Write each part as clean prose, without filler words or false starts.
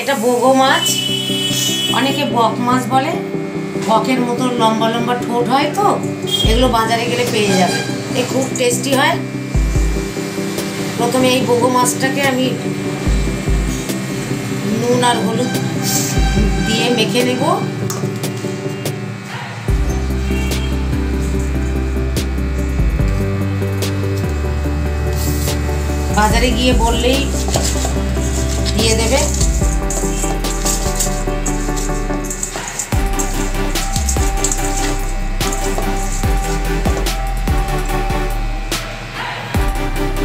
এটা বগো মাছ, অনেকে বক মাছ বলে, বকের মতো লম্বা লম্বা ঠোঁট হয়, তো এগুলো বাজারে গেলে পেয়ে যাবে। এ খুব টেস্টি হয়। প্রথমে এই বগো মাছটাকে আমি নুন আর হলুদ দিয়ে মেখে নেব। বাজারে গিয়ে বললেই দিয়ে দেবে।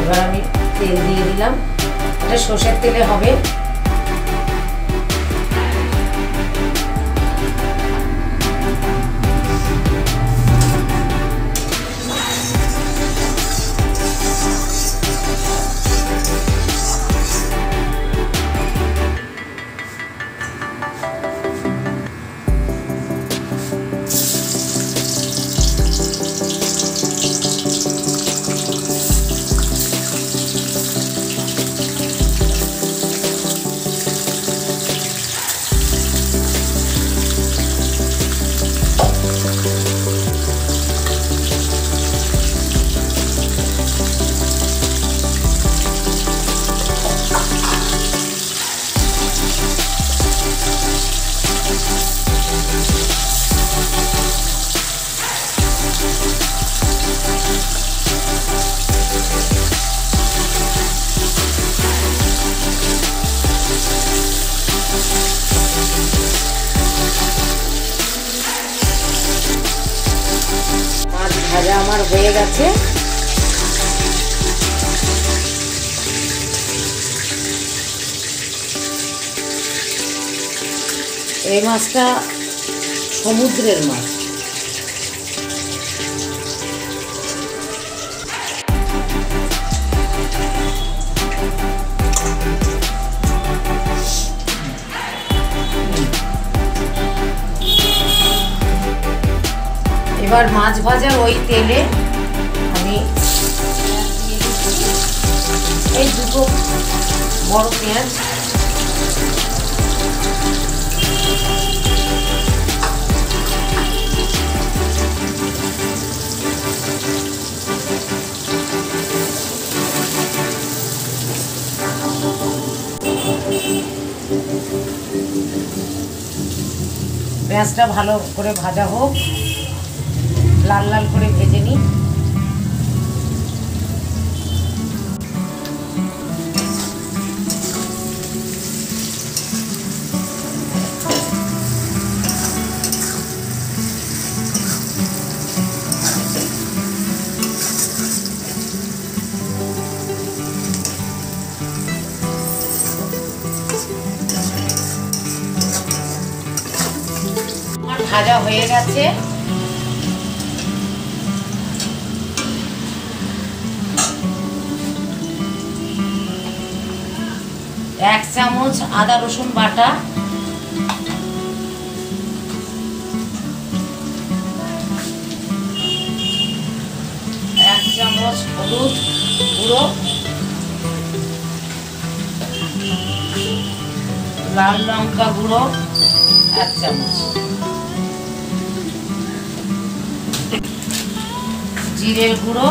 এবার আমি তেল দিয়ে দিলাম, এটা সর্ষের তেলে হবে। ভাজা আমার হয়ে গেছে। এই মাছটা সমুদ্রের মাছ। এবার মাছ ভাজা ওই তেলে আমি এই দুটো বড় পেঁয়াজ পেঁয়াজটা ভালো করে ভাজা হোক, লাল লাল করে ভেজে নিই। আমার ভাজা হয়ে গেছে। এক চামচ আদা রসুন বাটা, এক চামচ হলুদ গুঁড়ো, লাল লঙ্কা গুঁড়ো এক চামচ, জিরের গুঁড়ো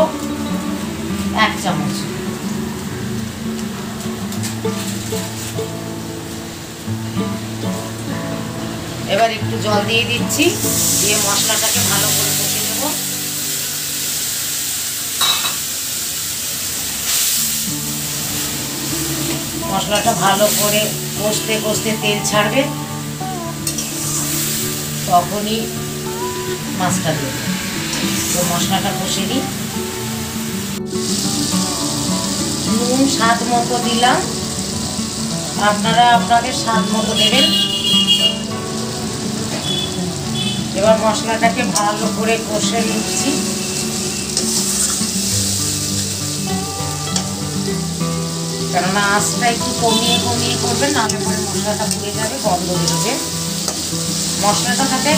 এক চামচ, এবার একটু জল দিয়ে দিচ্ছি, দিয়ে মশলাটাকে ভালো করে কষিয়ে নেব। মশলাটা ভালো করে কষতে কষতে তেল ছাড়বে, তখনই মাছটা দেবো। তো মশলাটা কষে নিই, নুন স্বাদ মতো দিলাম, আপনারা আপনাদের স্বাদ মতো দেবেন। এবার মশলাটাকে ভালো করে কষে নিচ্ছি। কেননা আঁচটা একটু কমিয়ে কমিয়ে করবেন, নাহলে পরে মশলাটা পুড়ে যাবে, গন্ধ বেরোবে। মশলাটা যাতে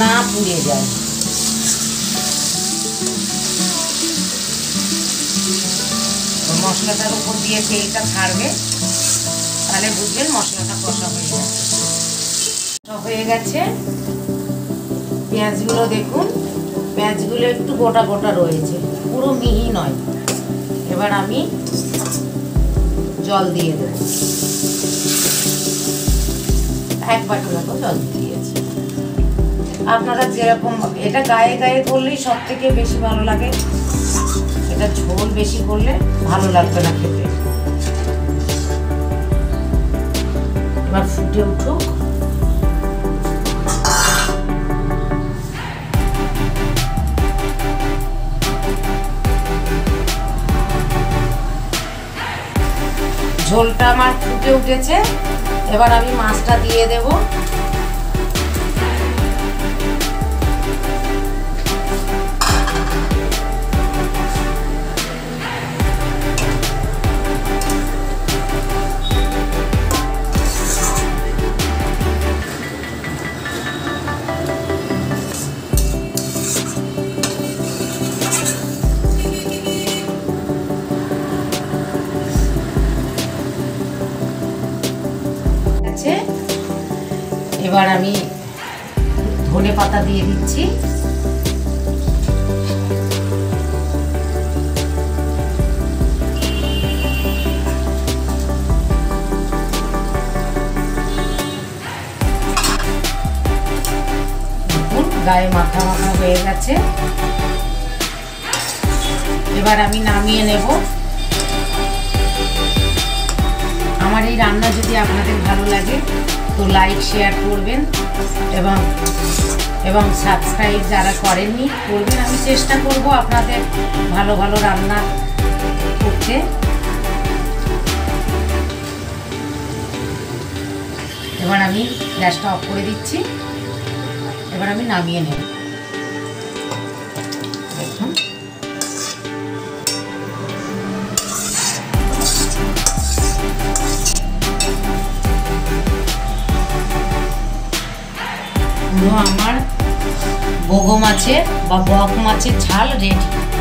না পুড়ে যায়। মশলাটার উপর দিয়ে তেলটা ছাড়বে, আর তাহলে বুঝবেন মশলাটা কষা হয়ে গেছে। কষা হয়ে গেছে, পেঁয়াজগুলো দেখুন, পেঁয়াজগুলো একটু গোটা গোটা রয়েছে, পুরো মিহি নয়। এবার আমি জল দিয়ে দেব, এক বাটি মতো জল দিয়েছি। আপনারা যেরকম, এটা গায়ে গায়ে করলেই সব থেকে বেশি ভালো লাগে, এটা ঝোল বেশি করলে ভালো লাগবে না খেতে। এবার ফুটে উঠুক, ঝোলটা আমার ফুটে উঠেছে। এবার আমি মাছটা দিয়ে দেব, এবার আমি ধনে পাতা দিয়ে দিচ্ছি, গায়ে মাখা মাখা হয়ে গেছে। এবার আমি নামিয়ে নেব। আমার এই রান্না যদি আপনাদের ভালো লাগে তো লাইক শেয়ার করবেন এবং সাবস্ক্রাইব যারা করেননি করবেন। আমি চেষ্টা করব আপনাদের ভালো ভালো রান্না করতে। এবার আমি গ্যাসটা অফ করে দিচ্ছি, এবার আমি নামিয়ে নেব। দেখুন আমার বগো মাছের বা বক মাছের ঝাল রেডি।